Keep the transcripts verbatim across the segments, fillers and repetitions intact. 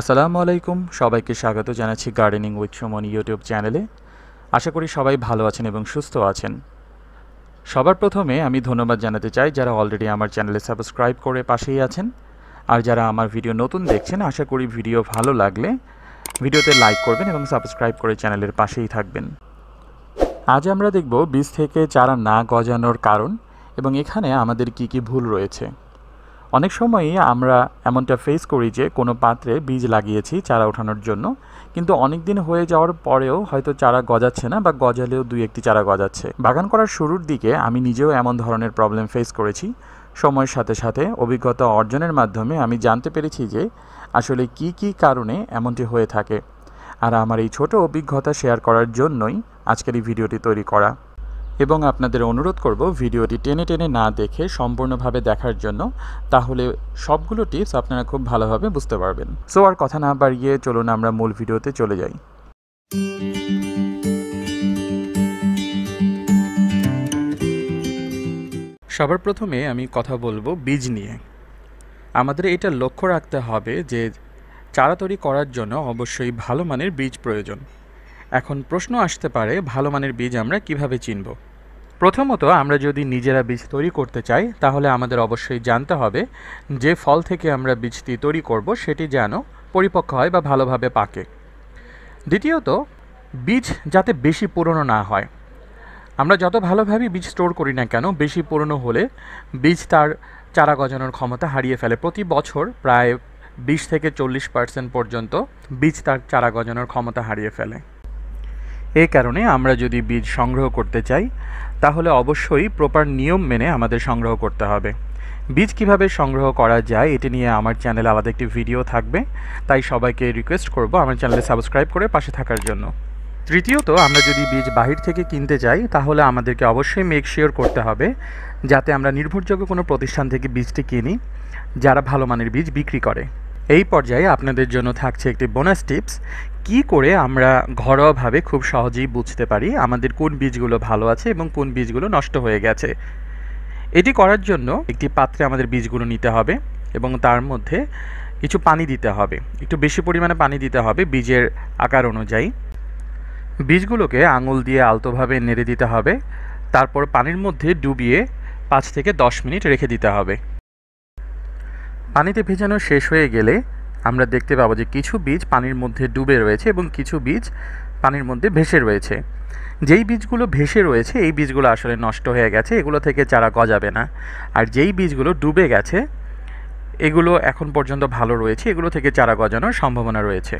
আসসালামু আলাইকুম সবাইকে স্বাগত জানাচ্ছি গার্ডেনিং উইথ সুমন ইউটিউব চ্যানেলে। আশা করি সবাই ভালো আছেন এবং সুস্থ আছেন। সবার প্রথমে আমি ধন্যবাদ জানাতে চাই যারা অলরেডি আমার চ্যানেলে সাবস্ক্রাইব করে পাশেই আছেন। আর যারা আমার ভিডিও নতুন দেখছেন, আশা করি ভিডিও ভালো লাগলে ভিডিওতে লাইক করবেন এবং সাবস্ক্রাইব করে চ্যানেলের পাশেই থাকবেন। আজ আমরা দেখব বীজ থেকে চারা না গজানোর কারণ এবং এখানে আমাদের কি কি ভুল রয়েছে। অনেক সময়ই আমরা এমনটা ফেস করি যে কোনো পাত্রে বীজ লাগিয়েছি চারা ওঠানোর জন্য, কিন্তু অনেক দিন হয়ে যাওয়ার পরেও হয়তো চারা গজাচ্ছে না বা গজালেও দুই একটি চারা গজাচ্ছে। বাগান করার শুরুর দিকে আমি নিজেও এমন ধরনের প্রবলেম ফেস করেছি। সময়ের সাথে সাথে অভিজ্ঞতা অর্জনের মাধ্যমে আমি জানতে পেরেছি যে আসলে কি কি কারণে এমনটি হয়ে থাকে, আর আমার এই ছোট অভিজ্ঞতা শেয়ার করার জন্যই আজকের এই ভিডিওটি তৈরি করা। এবং আপনাদের অনুরোধ করব ভিডিওটি টেনে টেনে না দেখে সম্পূর্ণভাবে দেখার জন্য, তাহলে সবগুলো টিপস আপনারা খুব ভালোভাবে বুঝতে পারবেন। সো আর কথা না বাড়িয়ে চলুন আমরা মূল ভিডিওতে চলে যাই। সবার প্রথমে আমি কথা বলবো বীজ নিয়ে। আমাদের এটা লক্ষ্য রাখতে হবে যে চারা তৈরি করার জন্য অবশ্যই ভালো মানের বীজ প্রয়োজন। এখন প্রশ্ন আসতে পারে, ভালো মানের বীজ আমরা কিভাবে চিনব? প্রথমত, আমরা যদি নিজেরা বীজ তৈরি করতে চাই তাহলে আমাদের অবশ্যই জানতে হবে যে ফল থেকে আমরা বীজটি তৈরি করব সেটি যেন পরিপক্ক হয় বা ভালোভাবে পাকে। দ্বিতীয়ত, বীজ যাতে বেশি পুরনো না হয়। আমরা যত ভালোভাবে বীজ স্টোর করি না কেন, বেশি পুরনো হলে বীজ তার চারা গজানোর ক্ষমতা হারিয়ে ফেলে। প্রতি বছর প্রায় বিশ থেকে চল্লিশ পার্সেন্ট পর্যন্ত বীজ তার চারা গজানোর ক্ষমতা হারিয়ে ফেলে। এই কারণে আমরা যদি বীজ সংগ্রহ করতে চাই তাহলে অবশ্যই প্রপার নিয়ম মেনে আমাদের সংগ্রহ করতে হবে। বীজ কিভাবে সংগ্রহ করা যায় এটি নিয়ে আমার চ্যানেলে আলাদা একটি ভিডিও থাকবে, তাই সবাইকে রিকোয়েস্ট করব আমার চ্যানেলে সাবস্ক্রাইব করে পাশে থাকার জন্য। তৃতীয়ত, আমরা যদি বীজ বাহির থেকে কিনতে চাই তাহলে আমাদেরকে অবশ্যই মেক শিওর করতে হবে যাতে আমরা নির্ভরযোগ্য কোনো প্রতিষ্ঠান থেকে বীজটি কিনি যারা ভালো মানের বীজ বিক্রি করে। এই পর্যায়ে আপনাদের জন্য থাকছে একটি বোনাস টিপস, কি করে আমরা ঘরোয়াভাবে খুব সহজেই বুঝতে পারি আমাদের কোন বীজগুলো ভালো আছে এবং কোন বীজগুলো নষ্ট হয়ে গেছে। এটি করার জন্য একটি পাত্রে আমাদের বীজগুলো নিতে হবে এবং তার মধ্যে কিছু পানি দিতে হবে, একটু বেশি পরিমাণে পানি দিতে হবে বীজের আকার অনুযায়ী। বীজগুলোকে আঙুল দিয়ে আলতোভাবে নেড়ে দিতে হবে, তারপর পানির মধ্যে ডুবিয়ে পাঁচ থেকে দশ মিনিট রেখে দিতে হবে। পানিতে ভেজানো শেষ হয়ে গেলে আমরা দেখতে পাবো যে কিছু বীজ পানির মধ্যে ডুবে রয়েছে এবং কিছু বীজ পানির মধ্যে ভেসে রয়েছে। যেই বীজগুলো ভেসে রয়েছে এই বীজগুলো আসলে নষ্ট হয়ে গেছে, এগুলো থেকে চারা গজাবে না। আর যেই বীজগুলো ডুবে গেছে এগুলো এখন পর্যন্ত ভালো রয়েছে, এগুলো থেকে চারা গজানোর সম্ভাবনা রয়েছে।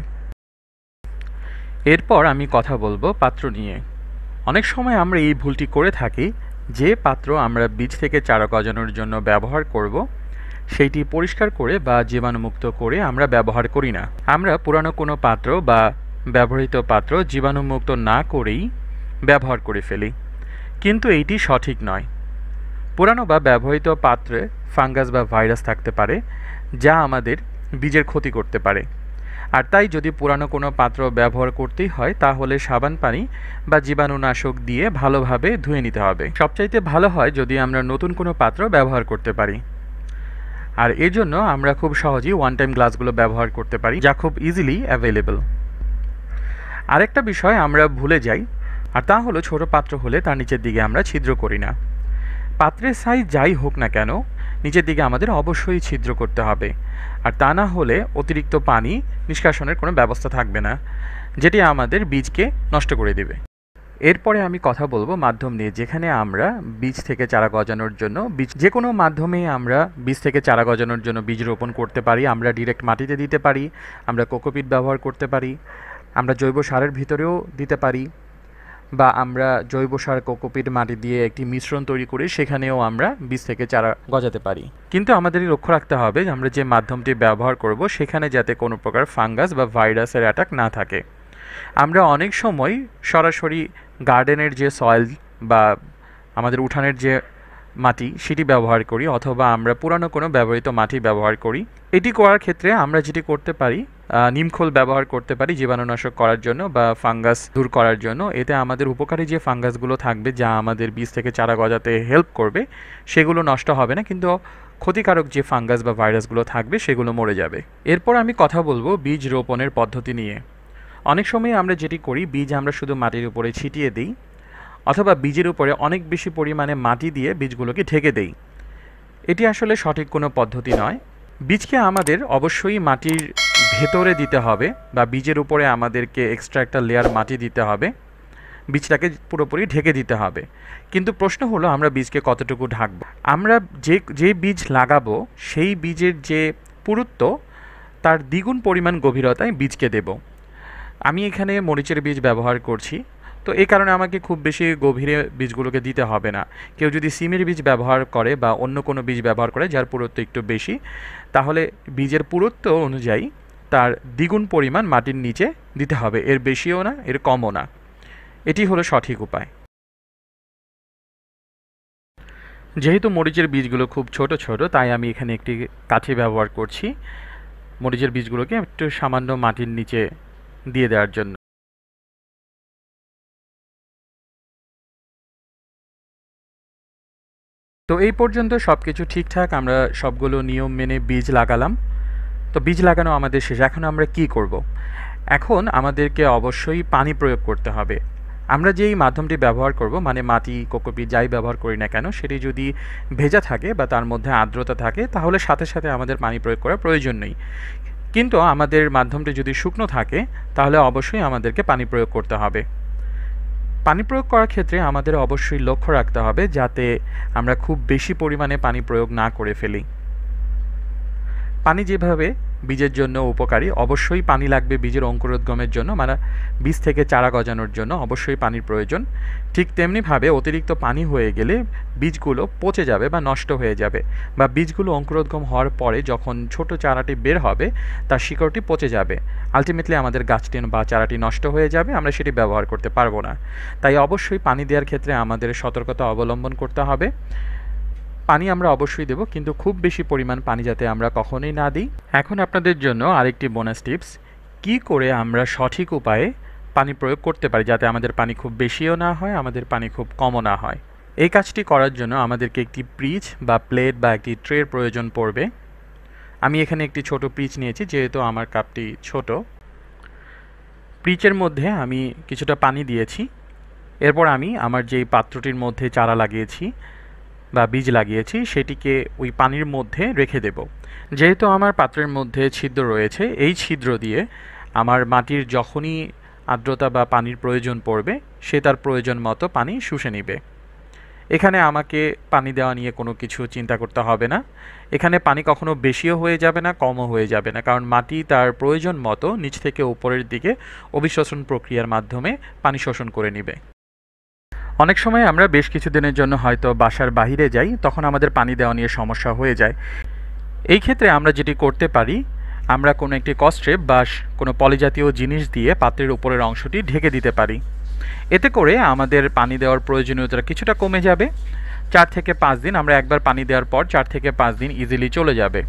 এরপর আমি কথা বলবো পাত্র নিয়ে। অনেক সময় আমরা এই ভুলটি করে থাকি যে পাত্র আমরা বীজ থেকে চারা গজানোর জন্য ব্যবহার করব সেইটি পরিষ্কার করে বা জীবাণুমুক্ত করে আমরা ব্যবহার করি না। আমরা পুরানো কোনো পাত্র বা ব্যবহৃত পাত্র জীবাণুমুক্ত না করেই ব্যবহার করে ফেলি, কিন্তু এইটি সঠিক নয়। পুরানো বা ব্যবহৃত পাত্রে ফাঙ্গাস বা ভাইরাস থাকতে পারে যা আমাদের বীজের ক্ষতি করতে পারে। আর তাই যদি পুরানো কোনো পাত্র ব্যবহার করতেই হয় তাহলে সাবান পানি বা জীবাণুনাশক দিয়ে ভালোভাবে ধুয়ে নিতে হবে। সবচাইতে ভালো হয় যদি আমরা নতুন কোনো পাত্র ব্যবহার করতে পারি, আর এর জন্য আমরা খুব সহজেই ওয়ান টাইম গ্লাসগুলো ব্যবহার করতে পারি যা খুব ইজিলি অ্যাভেলেবেল। আরেকটা বিষয় আমরা ভুলে যাই, আর তা হলো ছোটো পাত্র হলে তার নিচের দিকে আমরা ছিদ্র করি না। পাত্রের সাইজ যাই হোক না কেন নিচের দিকে আমাদের অবশ্যই ছিদ্র করতে হবে, আর তা না হলে অতিরিক্ত পানি নিষ্কাশনের কোনো ব্যবস্থা থাকবে না, যেটি আমাদের বীজকে নষ্ট করে দেবে। এরপরে আমি কথা বলবো মাধ্যম নিয়ে, যেখানে আমরা বীজ থেকে চারা গজানোর জন্য বীজ যে কোনো মাধ্যমে আমরা বীজ থেকে চারা গজানোর জন্য বীজ রোপণ করতে পারি। আমরা ডিরেক্ট মাটিতে দিতে পারি, আমরা কোকোপিট ব্যবহার করতে পারি, আমরা জৈব সারের ভিতরেও দিতে পারি, বা আমরা জৈব সার কোকোপিট মাটি দিয়ে একটি মিশ্রণ তৈরি করে সেখানেও আমরা বীজ থেকে চারা গজাতে পারি। কিন্তু আমাদের লক্ষ্য রাখতে হবে আমরা যে মাধ্যমটি ব্যবহার করব সেখানে যাতে কোনো প্রকার ফাঙ্গাস বা ভাইরাসের অ্যাটাক না থাকে। আমরা অনেক সময় সরাসরি গার্ডেনের যে সয়েল বা আমাদের উঠানের যে মাটি সেটি ব্যবহার করি, অথবা আমরা পুরানো কোনো ব্যবহৃত মাটি ব্যবহার করি। এটি করার ক্ষেত্রে আমরা যেটি করতে পারি, নিমখোল ব্যবহার করতে পারি জীবাণুনাশক করার জন্য বা ফাঙ্গাস দূর করার জন্য। এতে আমাদের উপকারী যে ফাঙ্গাসগুলো থাকবে যা আমাদের বীজ থেকে চারা গজাতে হেল্প করবে সেগুলো নষ্ট হবে না, কিন্তু ক্ষতিকারক যে ফাঙ্গাস বা ভাইরাসগুলো থাকবে সেগুলো মরে যাবে। এরপর আমি কথা বলবো বীজ রোপণের পদ্ধতি নিয়ে। অনেক সময় আমরা যেটি করি, বীজ আমরা শুধু মাটির উপরে ছিটিয়ে দিই অথবা বীজের উপরে অনেক বেশি পরিমাণে মাটি দিয়ে বীজগুলোকে ঢেকে দেই। এটি আসলে সঠিক কোনো পদ্ধতি নয়। বীজকে আমাদের অবশ্যই মাটির ভেতরে দিতে হবে বা বীজের উপরে আমাদেরকে এক্সট্রা একটা লেয়ার মাটি দিতে হবে, বীজটাকে পুরোপুরি ঢেকে দিতে হবে। কিন্তু প্রশ্ন হলো আমরা বীজকে কতটুকু ঢাকব। আমরা যে যে বীজ লাগাবো সেই বীজের যে পুরুত্ব তার দ্বিগুণ পরিমাণ গভীরতায় বীজকে দেব। আমি এখানে মরিচের বীজ ব্যবহার করছি, তো এই কারণে আমাকে খুব বেশি গভীরে বীজগুলোকে দিতে হবে না। কেউ যদি সিমের বীজ ব্যবহার করে বা অন্য কোনো বীজ ব্যবহার করে যার পুরুত্ব একটু বেশি, তাহলে বীজের পুরুত্ব অনুযায়ী তার দ্বিগুণ পরিমাণ মাটির নিচে দিতে হবে, এর বেশিও না এর কমও না। এটি হলো সঠিক উপায়। যেহেতু মরিচের বীজগুলো খুব ছোট ছোট, তাই আমি এখানে একটি কাঠি ব্যবহার করছি মরিচের বীজগুলোকে একটু সামান্য মাটির নিচে দিয়ে দেওয়ার জন্য। তো এই পর্যন্ত সব কিছু ঠিকঠাক, আমরা সবগুলো নিয়ম মেনে বীজ লাগালাম। তো বীজ লাগানো আমাদের শেষ। এখন আমরা কি করব? এখন আমাদেরকে অবশ্যই পানি প্রয়োগ করতে হবে। আমরা যেই মাধ্যমটি ব্যবহার করব, মানে মাটি, কোকোপিট যাই ব্যবহার করি না কেন, সেটি যদি ভেজা থাকে বা তার মধ্যে আর্দ্রতা থাকে তাহলে সাথে সাথে আমাদের পানি প্রয়োগ করার প্রয়োজন নেই। কিন্তু আমাদের মাধ্যমটি যদি শুকনো থাকে তাহলে অবশ্যই আমাদেরকে পানি প্রয়োগ করতে হবে। পানি প্রয়োগ করার ক্ষেত্রে আমাদের অবশ্যই লক্ষ্য রাখতে হবে যাতে আমরা খুব বেশি পরিমাণে পানি প্রয়োগ না করে ফেলি। পানি যেভাবে বীজের জন্য উপকারী, অবশ্যই পানি লাগবে বীজের অঙ্কুরোদ্গমের জন্য, মানে বীজ থেকে চারা গজানোর জন্য অবশ্যই পানির প্রয়োজন। ঠিক তেমনিভাবে অতিরিক্ত পানি হয়ে গেলে বীজগুলো পচে যাবে বা নষ্ট হয়ে যাবে, বা বীজগুলো অঙ্কুরোদ্গম হওয়ার পরে যখন ছোট চারাটি বের হবে তার শিকড়টি পচে যাবে, আলটিমেটলি আমাদের গাছটি বা চারাটি নষ্ট হয়ে যাবে, আমরা সেটি ব্যবহার করতে পারবো না। তাই অবশ্যই পানি দেওয়ার ক্ষেত্রে আমাদের সতর্কতা অবলম্বন করতে হবে। পানি আমরা অবশ্যই দেব, কিন্তু খুব বেশি পরিমাণ পানি যাতে আমরা কখনোই না দিই। এখন আপনাদের জন্য আরেকটি বোনাস টিপস, কি করে আমরা সঠিক উপায়ে পানি প্রয়োগ করতে পারি যাতে আমাদের পানি খুব বেশিও না হয়, আমাদের পানি খুব কমও না হয়। এই কাজটি করার জন্য আমাদেরকে একটি পিচ বা প্লেট বা একটি ট্রের প্রয়োজন পড়বে। আমি এখানে একটি ছোট পিচ নিয়েছি, যেহেতু আমার কাপটি ছোট। পিচের মধ্যে আমি কিছুটা পানি দিয়েছি। এরপর আমি আমার যেই পাত্রটির মধ্যে চারা লাগিয়েছি বা বীজ লাগিয়েছি সেটিকে ওই পানির মধ্যে রেখে দেব। যেহেতু আমার পাত্রের মধ্যে ছিদ্র রয়েছে, এই ছিদ্র দিয়ে আমার মাটির যখনই আর্দ্রতা বা পানির প্রয়োজন পড়বে সে তার প্রয়োজন মতো পানি শুষে নেবে। এখানে আমাকে পানি দেওয়া নিয়ে কোনো কিছু চিন্তা করতে হবে না। এখানে পানি কখনো বেশিও হয়ে যাবে না, কমও হয়ে যাবে না, কারণ মাটি তার প্রয়োজন মতো নিচ থেকে উপরের দিকে অভিশ্বসন প্রক্রিয়ার মাধ্যমে পানি শোষণ করে নেবে। অনেক সময় আমরা বেশ কিছু দিনের জন্য হয়তো বাসার বাহিরে যাই, তখন আমাদের পানি দেওয়া নিয়ে সমস্যা হয়ে যায়। এই ক্ষেত্রে আমরা যেটি করতে পারি, আমরা কোনো একটি কস্ট্রেপ বা কোনো পলিজাতীয় জিনিস দিয়ে পাত্রের উপরের অংশটি ঢেকে দিতে পারি। এতে করে আমাদের পানি দেওয়ার প্রয়োজনীয়তা কিছুটা কমে যাবে। চার থেকে পাঁচ দিন আমরা একবার পানি দেওয়ার পর চার থেকে পাঁচ দিন ইজিলি চলে যাবে।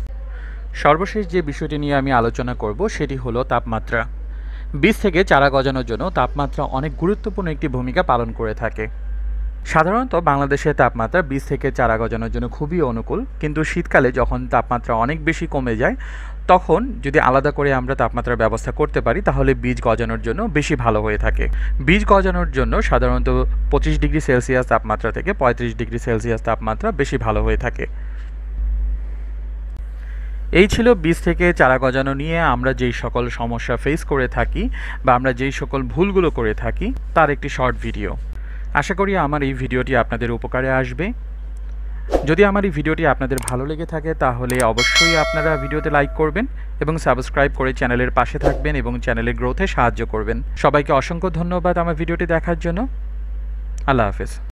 সর্বশেষ যে বিষয়টি নিয়ে আমি আলোচনা করব সেটি হলো তাপমাত্রা। বীজ থেকে চারা গজানোর জন্য তাপমাত্রা অনেক গুরুত্বপূর্ণ একটি ভূমিকা পালন করে থাকে। সাধারণত বাংলাদেশের তাপমাত্রা বীজ থেকে চারা গজানোর জন্য খুবই অনুকূল, কিন্তু শীতকালে যখন তাপমাত্রা অনেক বেশি কমে যায় তখন যদি আলাদা করে আমরা তাপমাত্রার ব্যবস্থা করতে পারি তাহলে বীজ গজানোর জন্য বেশি ভালো হয়ে থাকে। বীজ গজানোর জন্য সাধারণত পঁচিশ ডিগ্রি সেলসিয়াস তাপমাত্রা থেকে পঁয়ত্রিশ ডিগ্রি সেলসিয়াস তাপমাত্রা বেশি ভালো হয়ে থাকে। এই ছিল বীজ থেকে চারা গজানো নিয়ে আমরা যেই সকল সমস্যা ফেস করে থাকি বা আমরা যেই সকল ভুলগুলো করে থাকি তার একটি শর্ট ভিডিও। আশা করি আমার এই ভিডিওটি আপনাদের উপকারে আসবে। যদি আমার এই ভিডিওটি আপনাদের ভালো লেগে থাকে তাহলে অবশ্যই আপনারা ভিডিওতে লাইক করবেন এবং সাবস্ক্রাইব করে চ্যানেলের পাশে থাকবেন এবং চ্যানেলের গ্রোথে সাহায্য করবেন। সবাইকে অসংখ্য ধন্যবাদ আমার ভিডিওটি দেখার জন্য। আল্লাহ হাফেজ।